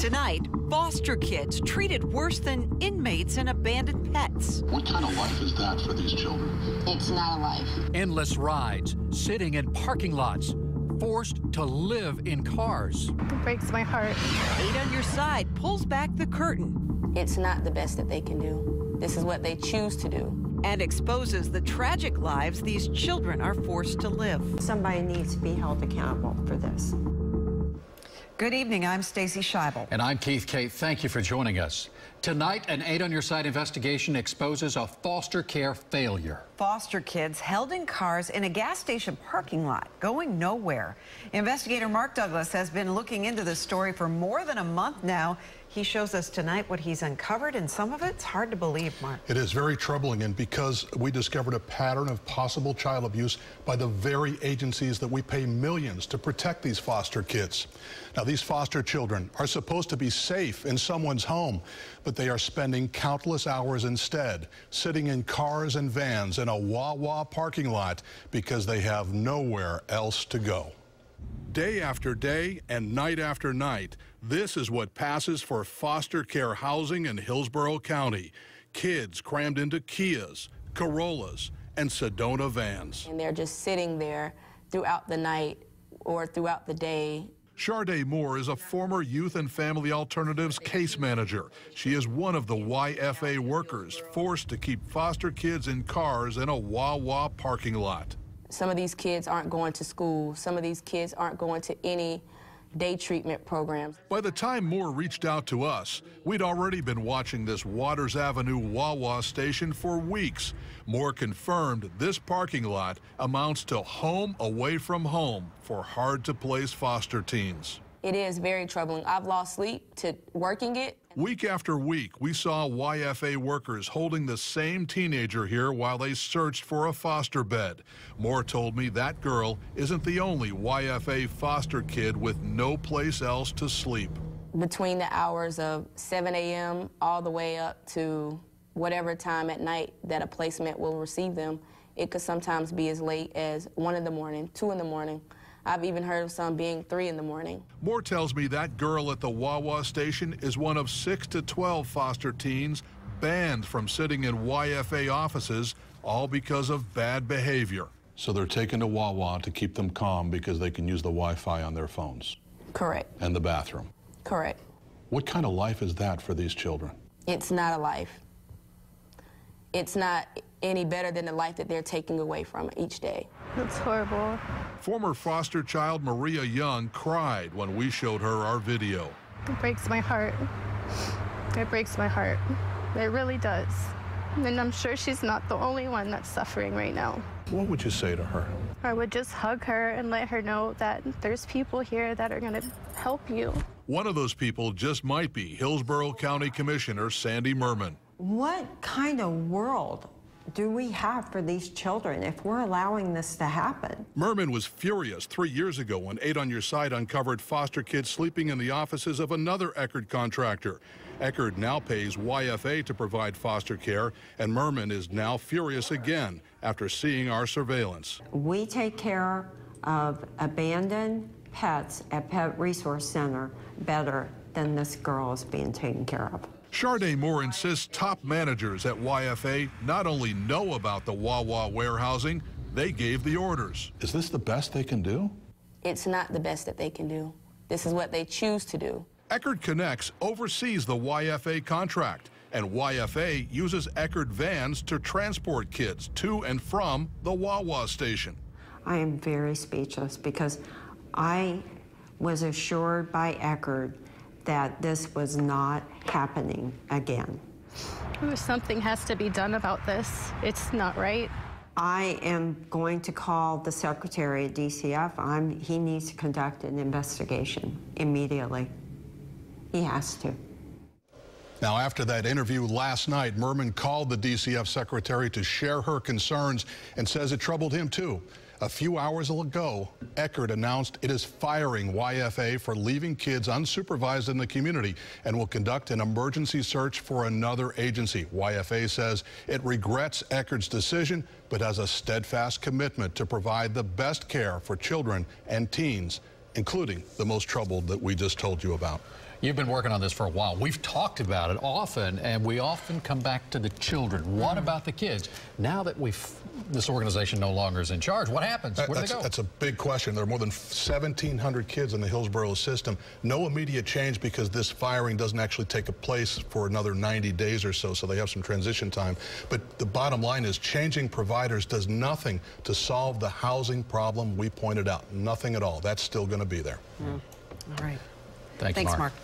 Tonight, foster kids treated worse than inmates and abandoned pets. What kind of life is that for these children? It's not a life. Endless rides, sitting in parking lots, forced to live in cars. It breaks my heart. Eight on Your Side pulls back the curtain. It's not the best that they can do. This is what they choose to do. And exposes the tragic lives these children are forced to live. Somebody needs to be held accountable for this. Good evening, I'm Stacey Scheibel. And I'm Keith Kate. Thank you for joining us. Tonight, an Eight on Your Side investigation exposes a foster care failure. Foster kids held in cars in a gas station parking lot, going nowhere. Investigator Mark Douglas has been looking into this story for more than a month now. He shows us tonight what he's uncovered, and some of it's hard to believe, Mark. It is very troubling, and because we discovered a pattern of possible child abuse by the very agencies that we pay millions to protect these foster kids. Now, these foster children are supposed to be safe in someone's home, but they are spending countless hours instead, sitting in cars and vans in a Wawa parking lot because they have nowhere else to go. Day after day and night after night, this is what passes for foster care housing in Hillsborough County. Kids crammed into Kias, Corollas, and Sedona vans. And they're just sitting there throughout the night or throughout the day. Shardé Moore is a former Youth and Family Alternatives case manager. She is one of the YFA workers forced to keep foster kids in cars in a Wawa parking lot. Some of these kids aren't going to school. Some of these kids aren't going to any day treatment programs. By the time Moore reached out to us, we'd already been watching this Waters Avenue Wawa station for weeks. Moore confirmed this parking lot amounts to home away from home for hard-to-place foster teens. It is very troubling. I've lost sleep to working it. Week after week, we saw YFA workers holding the same teenager here while they searched for a foster bed. Moore told me that girl isn't the only YFA foster kid with no place else to sleep. Between the hours of 7 a.m. all the way up to whatever time at night that a placement will receive them, it could sometimes be as late as 1 in the morning, 2 in the morning. I've even heard of some being 3 in the morning. Moore tells me that girl at the Wawa station is one of 6 to 12 foster teens banned from sitting in YFA offices, all because of bad behavior. So they're taken to Wawa to keep them calm because they can use the Wi-Fi on their phones. Correct. And the bathroom. Correct. What kind of life is that for these children? It's not a life. It's not any better than the life that they're taking away from each day. That's horrible. Former foster child Maria Young cried when we showed her our video. It breaks my heart. It breaks my heart. It really does. And I'm sure she's not the only one that's suffering right now. What would you say to her? I would just hug her and let her know that there's people here that are going to help you. One of those people just might be Hillsborough County Commissioner Sandy Murman. What kind of world do we have for these children if we're allowing this to happen? Murman was furious 3 years ago when Eight on Your Side uncovered foster kids sleeping in the offices of another Eckerd contractor. Eckerd now pays YFA to provide foster care, and Murman is now furious again after seeing our surveillance. We take care of abandoned pets at Pet Resource Center better than this girl is being taken care of. Shardé Moore insists top managers at YFA not only know about the Wawa warehousing, they gave the orders. Is this the best they can do? It's not the best that they can do. This is what they choose to do. Eckerd Connects oversees the YFA contract, and YFA uses Eckerd vans to transport kids to and from the Wawa station. I am very speechless because I was assured by Eckerd that this was not happening again. Something has to be done about this. It's not right. I am going to call the secretary at DCF. He needs to conduct an investigation immediately. He has to. Now, after that interview last night, Murman called the DCF secretary to share her concerns and says it troubled him, too. A few hours ago, Eckerd announced it is firing YFA for leaving kids unsupervised in the community and will conduct an emergency search for another agency. YFA says it regrets Eckerd's decision but has a steadfast commitment to provide the best care for children and teens, including the most troubled that we just told you about. You've been working on this for a while. We've talked about it often, and we often come back to the children. What about the kids? Now that this organization no longer is in charge, what happens? Where do they go? That's a big question. There are more than 1,700 kids in the Hillsborough system. No immediate change because this firing doesn't actually take place for another 90 days or so, so they have some transition time. But the bottom line is changing providers does nothing to solve the housing problem we pointed out. Nothing at all. That's still going to be there. Mm. All right. Thanks, Mark.